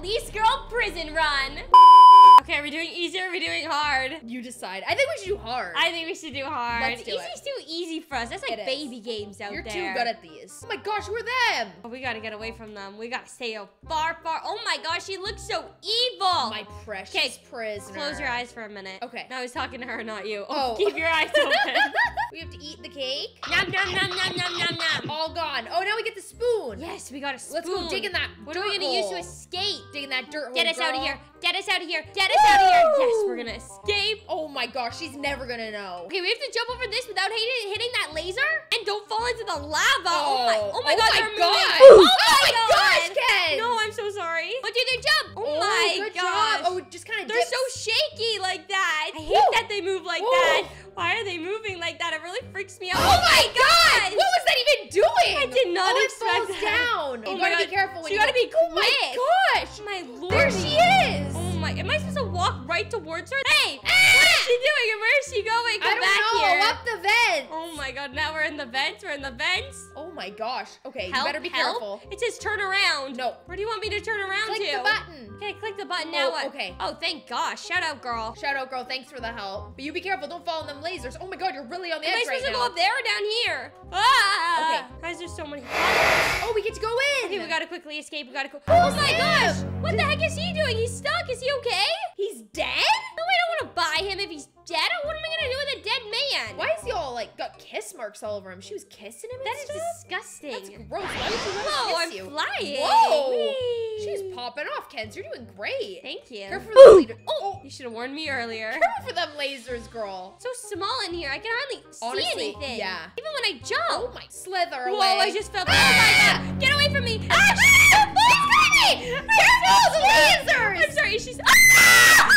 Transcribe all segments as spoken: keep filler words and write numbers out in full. police girl prison run. Okay, are we doing easy or are we doing hard? You decide. I think we should do hard. I think we should do hard. Let's do Easy's it. too easy for us. That's like it baby is. games out You're there. You're too good at these. Oh my gosh, we're them. Oh, we gotta get away from them. We gotta stay out far, far. Oh my gosh, she looks so evil. My precious okay, prisoner. Close your eyes for a minute. Okay. Now he's talking to her, not you. Oh, oh. Keep your eyes open. We have to eat the cake. Nom, nom, nom, nom, nom, nom, nom. All gone. Oh, now we get the spoon. Yes, we got a spoon. Let's go dig in that What dirt are we gonna hole. use to escape? Dig in that dirt hole, Get us girl. out of here. Get us out of here. Get us Woo! out of here. Yes, we're gonna escape. Oh my gosh, she's never gonna know. Okay, we have to jump over this without hitting that laser and don't fall into the lava. Oh, oh my, oh my oh god, my they're god. moving. Oh, oh my gosh, god. Ken. No, I'm so sorry. But do they jump? Oh, oh my good gosh. Job. Oh, just kind of They're dips. so shaky like that. I hate Whoa. that they move like Whoa. that. Why are they moving like that? It really freaks me out. Oh, oh my god. god. What was that even doing? I did not oh, expect that. It falls down. Oh you gotta god. be careful when so you, you gotta be quick. Oh my gosh. My lord. There she is. Oh my, am I supposed to walk right towards her? Hey, ah! What is she doing and where is she going? Come I don't back know. Here. Up the vent. Oh my god, now we're in the vents. We're in the vents. Oh my gosh. Okay, help, you better be help. careful. It says turn around. No. Where do you want me to turn around click to? Click the button. Okay, click the button. Now oh, what? Okay. Oh, thank gosh. Shout out, girl. Shout out, girl. Thanks for the help. But you be careful. Don't fall on them lasers. Oh my god, you're really on the am edge right now. Am I supposed right to go now. up there or down here? Ah! Okay. Guys, there's so many. Oh, we get to go in. Okay, we gotta quickly escape. We gotta go. Oh, oh my gosh. What the heck is he doing? He's stuck. Is he okay? He's dead? No, I don't want to buy him if he's dead. What am I going to do with a dead man? Why is he all, like, got kiss marks all over him? She was kissing him and That stuff? is disgusting. That's gross. Why would you want to kiss you? Whoa, I'm flying. Whoa. Whee. She's popping off, Kens. You're doing great. Thank you. Careful for the leader. Oh, you should have warned me earlier. Careful for them lasers, girl. So small in here. I can hardly Honestly, see anything. yeah. Even when I jump. Oh, my. Slither away. Whoa, I just fell. Ah! Oh, my God. Get away from me. Ah! She's got me. Careful, the lasers. I'm sorry. She's... Ah!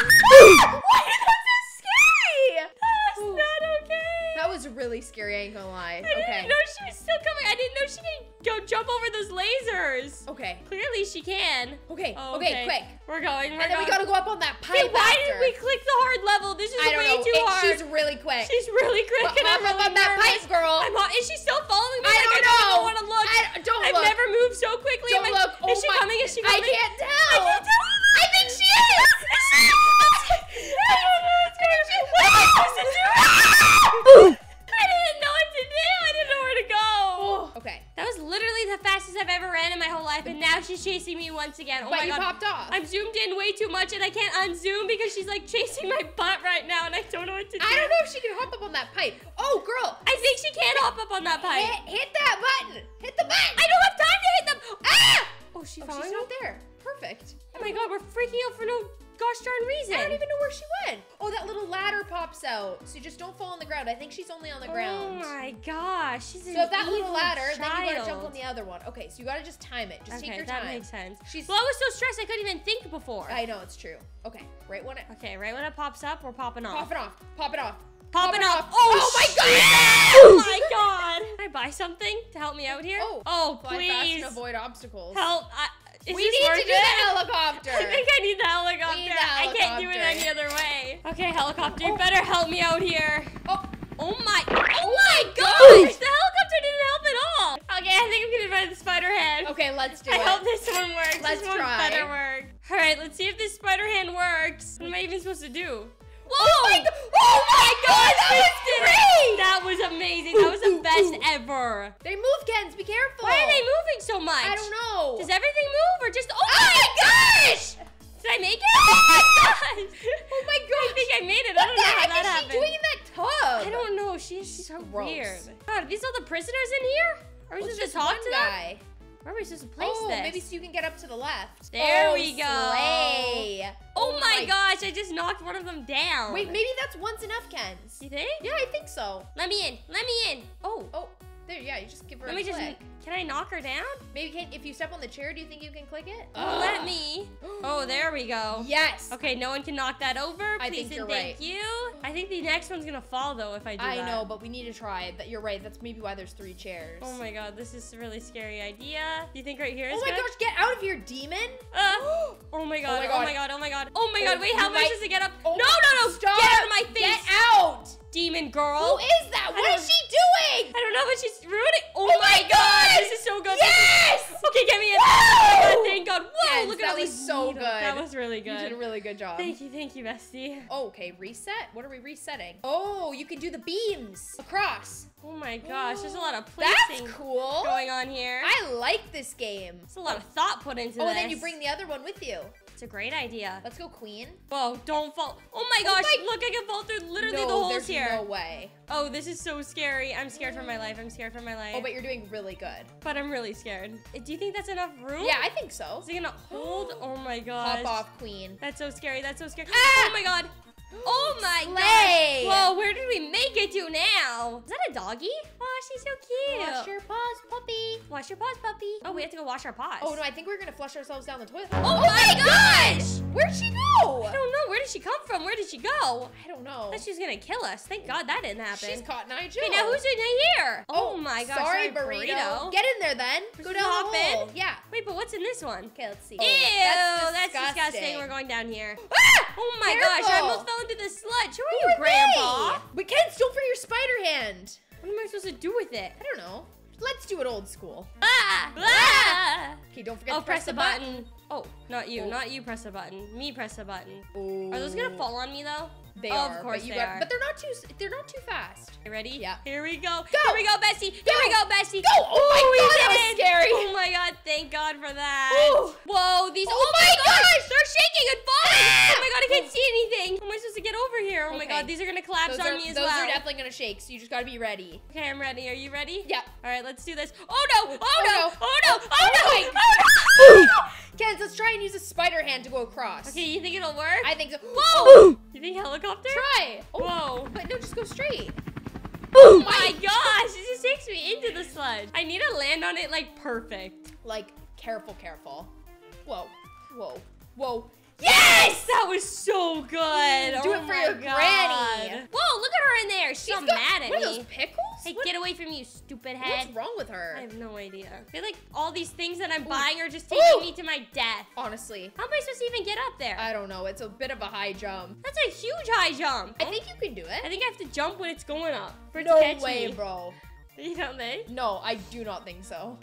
Really scary, I ain't gonna lie. I okay. didn't know she was still coming. I didn't know she didn't go jump over those lasers. Okay. Clearly she can. Okay. Oh, okay. Okay. Quick. We're going. We're and then going. we gotta go up on that pipe. Okay, why did we click the hard level? This is I way too it, hard. She's really quick. She's really quick. But, and I'm up on that pipe, girl. I'm all, is she still following me? I like, don't I know. I don't want to look. I don't I've look. never moved so quickly. Don't I, look. Is oh she my, coming? Is she coming? I can't tell. I can't tell. I think she is. Is she? I don't know what's going on. What am I supposed to do? I've ever ran in my whole life, and now she's chasing me once again. Oh but my god. You popped off. I'm zoomed in way too much, and I can't unzoom because she's like chasing my butt right now, and I don't know what to do. I don't know if she can hop up on that pipe. Oh, girl. I think she can hop up on that pipe. Hit, hit that button. Hit the button. I don't have time to hit them. Ah! Oh, she oh, she's not there. Perfect. Oh my god, we're freaking out for no gosh darn reason. I don't even know where she went. Oh, that little ladder pops out. So just don't fall on the ground. I think she's only on the ground. Oh my gosh. She's an evil child. So if that little ladder, then you gotta jump on the other one. Okay, so you gotta just time it. Just take your time. Okay, that makes sense. She's well, I was so stressed I couldn't even think before. I know, it's true. Okay, right when it Okay, right when it pops up, we're popping off. Pop it off. Pop it off. Popping Pop off. off. Oh, oh my god! Oh my god! Can I buy something to help me out here? Oh, oh please. Fly fast and avoid obstacles. Help! I Is we need to do the helicopter. I think I need the helicopter. Need the helicopter. I can't do it any other way. Okay, helicopter, you oh. better help me out here. Oh, oh my, oh, oh my gosh. gosh. The helicopter didn't help at all. Okay, I think I'm gonna try the spider hand. Okay, let's do I it. I hope this one works. Let's this one try. better work. All right, let's see if this spider hand works. What am I even supposed to do? Whoa! Oh my, oh my gosh, that was great! That was amazing. That was the best ever. They move, Kens. Be careful. Why are they moving so much? I don't know. Does everything move or just? Oh, oh my gosh! Did I make it? Oh my gosh! Oh my gosh! I think I made it. What I don't know how that happened. What the heck is she doing in that tub? I don't know. She's so gross. weird. God, are these all the prisoners in here? Are we well, supposed to talk to guy. them? Where are we supposed to place oh, this? Oh, maybe so you can get up to the left. There oh, we go. Slay. Oh, oh my, my gosh, I just knocked one of them down. Wait, maybe that's once enough, Kens. You think? Yeah, I think so. Let me in. Let me in. Oh. Oh, there. Yeah, you just give her let a me click. Just, can I knock her down? Maybe can, if you step on the chair, do you think you can click it? Oh, let me. Oh, there we go. Yes. Okay, no one can knock that over. Please I think and you're thank right. you. I think the next one's going to fall, though, if I do I that. I know, but we need to try it. You're right. That's maybe why there's three chairs. Oh, my God. This is a really scary idea. Do you think right here is Oh, my good? gosh. Get out of here, demon. Uh, oh, my God. Oh, my God. Oh, my God. Oh, my God. Oh, wait, how am I supposed to get up? Oh, no, no, no. Stop. Get out of my face. Get out. Demon girl. Who is that? What is she doing? I don't know, but she's ruining. Oh, oh, my God. God. This is so good. Yes. Okay, get me in. Oh, my God. Thank God. Whoa, yes, look at all these so needles. really good. You did a really good job. Thank you, thank you, bestie. Oh, okay, reset? What are we resetting? Oh, you can do the beams across. Oh my gosh, ooh, there's a lot of placing that's cool. going on here. I like this game. There's a lot of thought put into oh, this. Oh, and then you bring the other one with you. It's a great idea. Let's go queen. Whoa, don't fall. Oh my gosh, oh my look, I can fall through literally no, the holes here. No, there's no way. Oh, this is so scary. I'm scared for my life. I'm scared for my life. Oh, but you're doing really good. But I'm really scared. Do you think that's enough room? Yeah, I think so. Is it gonna hold? Oh my gosh. Pop off, queen. That's so scary. That's so scary. Ah! Oh my god. Oh my Slay. gosh. Whoa, where did we make it to now? Is that a doggy? Oh, she's so cute. Wash your paws, puppy. Wash your paws, puppy. Oh, we have to go wash our paws. Oh, no, I think we're going to flush ourselves down the toilet. Oh, oh my, my gosh. gosh. Where'd she go? I don't know. Where did she come from? Where did she go? I don't know. I thought she was going to kill us. Thank God that didn't happen. She's caught Nigel. Jill. Hey, now who's in here? Oh, oh my gosh. Sorry, sorry burrito. burrito. Get in there, then. We're go down hop the hole. In. Yeah. Wait, but what's in this one? Okay, let's see. Ew, oh, that's disgusting. That's disgusting. We're going down here. Ah! Oh my Careful. gosh. I almost fell into the sludge. Who are Who you, are Grandpa? They? We can't steal from your spider hand. What am I supposed to do with it? I don't know. Let's do it old school. Ah! Ah! Okay, don't forget oh, to press, press the button. button. Oh, not you. Oh. Not you press the button. Me press the button. Oh. Are those going to fall on me, though? They oh, are. Of course but you they are. But they're not too They're not too fast. You ready? Yeah. Here we go. go. Here we go, Bessie. Go. Here we go, Bessie. Go. Oh, oh my God, that was scary. Oh, my God. Thank God for that. Ooh. Whoa, these. Oh, oh my, my gosh. gosh. They're shaking and falling. Ah. Oh, my God. I can't see anything. How am I supposed to get over here? Oh, okay. my God. These are going to collapse those on are, me as those well. Those are definitely going to shake, so you just got to be ready. Okay, I'm ready. Are you ready? Yeah. All right, let's do this. Oh, no. Oh, no. Oh, no. Oh, no. Oh, no. Oh, no. Kenz, let's try and use a spider hand to go across. Okay, you think it'll work? I think so. Whoa. You think helicopter? Try. Oh. Whoa. But no, just go straight. Oh my gosh, it just takes me into the sludge. I need to land on it like perfect. Like, careful, careful. Whoa, whoa, whoa. Yes! That was so good. Mm, do oh it for your God. granny. Whoa, look at her in there. She's, She's got, mad at what me. What are those pickles? Hey, what? Get away from me, you stupid head. What's wrong with her? I have no idea. I feel like all these things that I'm Ooh. buying are just taking Ooh. me to my death. Honestly. How am I supposed to even get up there? I don't know. It's a bit of a high jump. That's a huge high jump. I think you can do it. I think I have to jump when it's going up. For it no to catch way, me. bro. You don't think? No, I do not think so.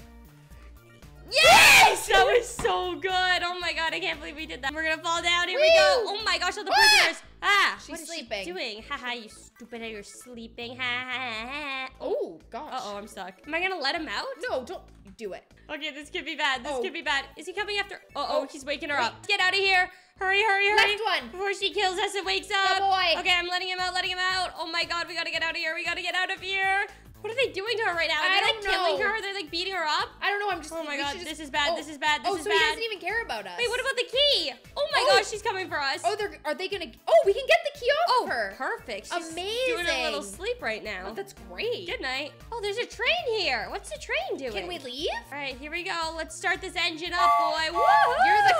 Yes! That was so good. Oh my god, I can't believe we did that. We're gonna fall down. Here Woo! we go. Oh my gosh, all the prisoners. Ah, she's what is sleeping. She doing? Haha, you stupid head, you're sleeping. Ha ha ha. Oh gosh. Uh oh, I'm stuck. Am I gonna let him out? No, don't do it. Okay, this could be bad. This oh. could be bad. Is he coming after? Uh oh, he's waking her Wait. up. Get out of here. Hurry, hurry, hurry. Last one. Before she kills us and wakes up. Oh boy. Okay, I'm letting him out, letting him out. Oh my god, we gotta get out of here. We gotta get out of here. What are they doing to her right now? Are I they like know. killing her? They're like beating her up? I don't know. I'm just. Oh my god, just... this is bad. Oh. This is bad. This oh, is so bad. Oh, so he doesn't even care about us. Wait, what about the key? Oh my oh. gosh, she's coming for us. Oh, they're are they gonna? Oh, we can get the key off oh, her. Perfect. She's Amazing. Doing a little sleep right now. Oh, that's great. Good night. Oh, there's a train here. What's the train doing? Can we leave? All right, here we go. Let's start this engine up, boy. Woohoo! You're the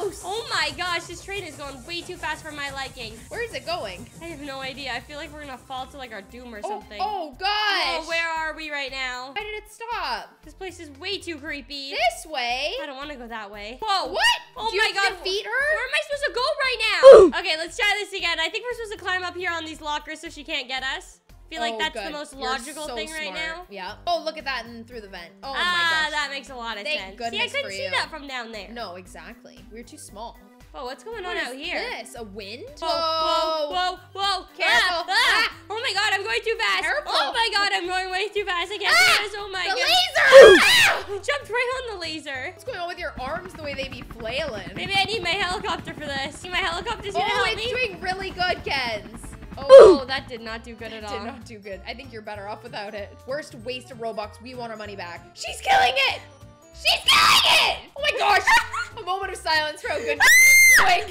caboose. Oh my gosh, this train is going way too fast for my liking. Where is it going? I have no idea. I feel like we're gonna fall to like our doom or oh, something. Oh gosh. Oh, where are we right now? Why did it stop? This place is way too creepy. This way? I don't want to go that way. Whoa. What? Oh Do my you god. Have to defeat her? Where am I supposed to go right now? Okay, let's try this again. I think we're supposed to climb up here on these lockers so she can't get us. I feel like oh, that's good. the most logical so thing smart. right now. Yeah. Oh, look at that and through the vent. Oh ah, my gosh. Ah, that makes a lot of Thank sense. Goodness see, I couldn't for you. see that from down there. No, exactly. We're too small. Whoa, what's going on what out here? What is this? A wind? Whoa, whoa, whoa, whoa. Careful. Ah, ah. Ah. Oh my god, I'm going too fast. Careful. Oh my god, I'm going way too fast. I can't ah. do this. Oh my god. The laser! Ah. Jumped right on the laser. What's going on with your arms the way they be flailing? Maybe I need my helicopter for this. See, my helicopter's gonna oh, help me. Oh, it's doing really good, Kenz. Oh, oh, that did not do good at all. Did not do good. I think you're better off without it. Worst waste of Robux. We want our money back. She's killing it! She's killing it! Oh my gosh! A moment of silence for a good. I've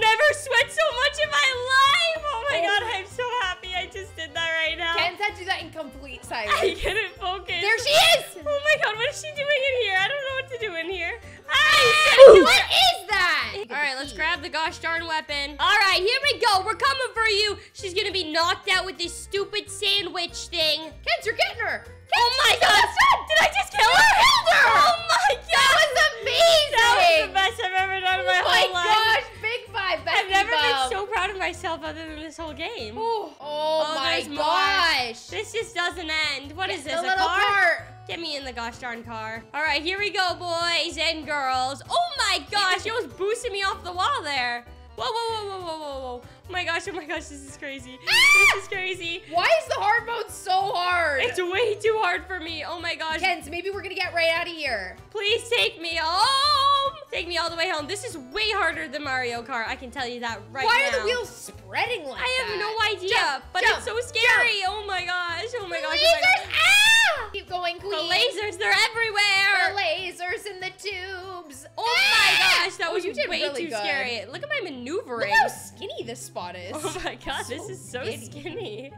never sweat so much in my life. Oh my oh. god, I'm so happy I just did that right now. Kenz had to do that in complete silence. I couldn't focus. There she is! Oh my god, what is she doing in here? I don't know what to do in here. I what is that? Alright, let's grab the gosh darn weapon. Alright, here we go. We're coming for you. She's gonna be knocked out with this stupid sandwich thing. Kenz, you're getting her! Kenz, oh my god! Did I just kill her? I killed her! Oh my god! That was amazing! That was the best I've ever done in my oh whole my life. Gosh, big five, Bessie I've never Bob. been so proud of myself other than this whole game. Ooh. Oh, oh my gosh! More. This just doesn't end. What it's is this? A, a car? Part. Get me in the gosh darn car. All right, here we go, boys and girls. Oh my gosh, it was boosting me off the wall there. Whoa, whoa, whoa, whoa, whoa, whoa, whoa. Oh my gosh, oh my gosh, this is crazy. Ah! This is crazy. Why is the hard mode so hard? It's way too hard for me. Oh my gosh. Kenz, maybe we're gonna get right out of here. Please take me home. Take me all the way home. This is way harder than Mario Kart. I can tell you that right now. Why are the wheels spreading like that? I have no idea, jump, but jump, it's so scary. Jump. Oh my gosh, oh my gosh. Oh my gosh. Ah! Keep going, Queen. The lasers, they're everywhere. The lasers in the tubes. Oh ah! my gosh, that oh, was way really too good. scary. Look at my maneuvering. Look how skinny this spot is. Oh my god, so this is so skinny. skinny.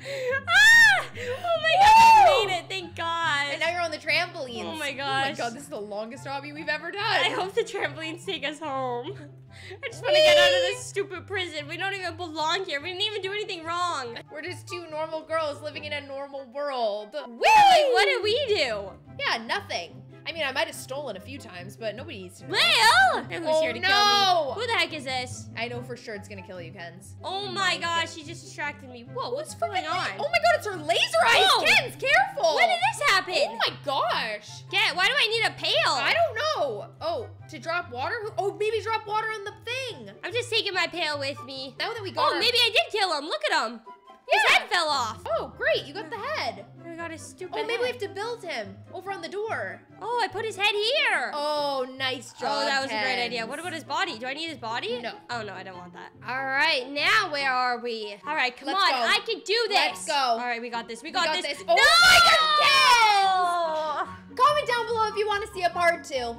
Ah! Oh my god, I made it, thank god. And now you're on the trampolines. Oh my gosh. Oh my god, this is the longest robbery we've ever done. I hope the trampolines take us home. I just want to get out of this stupid prison. We don't even belong here. We didn't even do anything wrong. We're just two normal girls living in a normal world. Wee! Like, what did we do? Yeah, nothing. I mean, I might have stolen a few times, but nobody needs to know. Well! And who's oh, here to no. kill me? Who the heck is this? I know for sure it's gonna kill you, Kenz. Oh my oh, gosh, she just distracted me. Whoa, what's Who's going on? Oh my god, it's her laser eyes! Whoa. Kenz, careful! When did this happen? Oh my gosh! Get, why do I need a pail? I don't know. Oh, to drop water? Oh, maybe drop water on the thing. I'm just taking my pail with me. Now that we got Oh, her maybe I did kill him. Look at him. His yeah. head fell off. Oh, great. You got the head. I got his stupid head. Oh, maybe head. we have to build him over on the door. Oh, I put his head here. Oh, nice job, Oh, that was Kenz. a great idea. What about his body? Do I need his body? No. Oh, no, I don't want that. All right, now where are we? All right, come Let's on. Go. I can do this. Let's go. All right, we got this. We got, we got this. this. Oh, no! my God, Kenz! Comment down below if you want to see a part two.